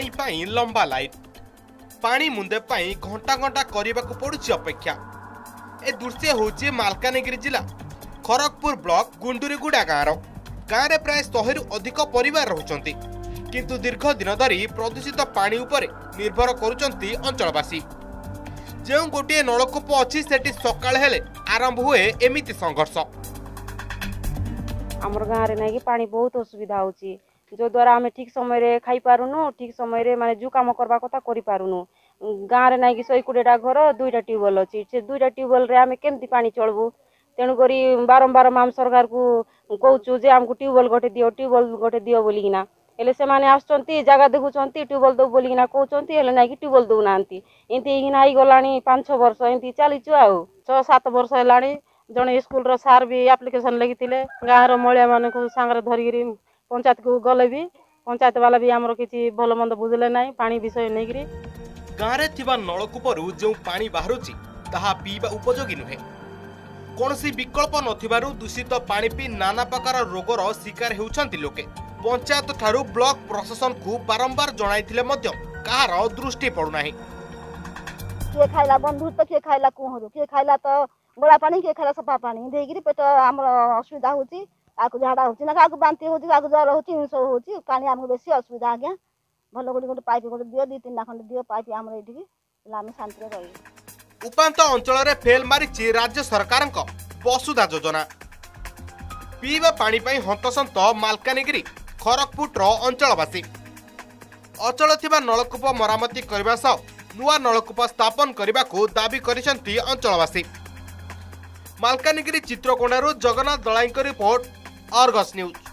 पानी पाई लंबा लाइन पानी मुंदे पाई घंटा घंटा करने को पड़ुछि अपेक्षा। ए दृश्य होछि मालकानगिरी जिला खड़गपुर ब्लॉक गुंडुरीगुड़ा गाँव। गाँव में प्राय 100 रु अधिक परिवार रहउछंती किंतु दीर्घ दिन धरी प्रदूषित पानी उपरे निर्भर करुछंती अंचलवासी। जो गोटे नलकूप अच्छी सेठी सकाळ हेले आरंभ हुए एमिति संघर्ष। आमर गाँव में ना पानी बहुत असुविधा होछि जो द्वारा आम ठीक समय खाई पारुनु ठीक समय माने जो काम करवा कथा करि पारुनु। गाँव में ना कि 120टा घर 2टा ट्यूबवेल अच्छी से 2टा ट्यूबवेल रे आम केमती पानी चलबू। तेणुकरी बारंबार आम सरकार को कहूँ जे आमको ट्यूबवेल गोटे दियो ट्यूबवेल गोटे दियो बोलिकिना हेल्ले से माने आसुचंती जगह देखुचंती ट्यूबवेल दो बोलिकिना कहउचंती हेल्ले ना कि ट्यूबवेल दौना एंतीना ही गलानी 5-6 वर्ष एंती चलीचु। आ 6-7 वर्ष है जड़े स्कूल रो सार भी एप्लिकेशन लिखिले गाँव महिला मान सागर धरिकी पंचायत को गले भी पंचायत वाला भी आमर किसी भल मंद बुझले ना पानी विषय नहीं करी। गाँव में नलकूपरू जो पानी बाहरुची ताहा पीवा उपयोगी नुहे। कौन सी विकल्प न दूषित पानी पी नाना प्रकार रोगर शिकार होउछंती लोके। पंचायत थारु ब्लॉक प्रशासन को बारंबार जणाइथिले मध्य कहार दृष्टि पड़ू नाही। के खाइला बंधु तो के खाइला कुहरो के खाइला तो बड़ा पानी के खाइला सफा पानी देगिरी पेट हमर असुविधा होची। आकु झाड़ा होची ना आकु बांती होची आकु जर होची हिंसो होची पानी हमर बेसी असुविधा। आज्ञा भलो गोटे गोटे पाइप गोटे दियो 2-3 खंड दियो पाइप हमर एठी लामे शांति रे रही। उपांत अंचल रे फेल मारिची राज्य सरकार को वसुधा योजना। पीवा पानी पई हंतसंत मालकानगिरी खड़गपुर अंचलवासी अचल थिबा नलकूप मरामती करबा सा नुआ नलकूप स्थापन करने को दाबी करिसंती अंचलवासी। मालकानगिरी चित्रकोणारु Jagannath Dalai report, Argus news.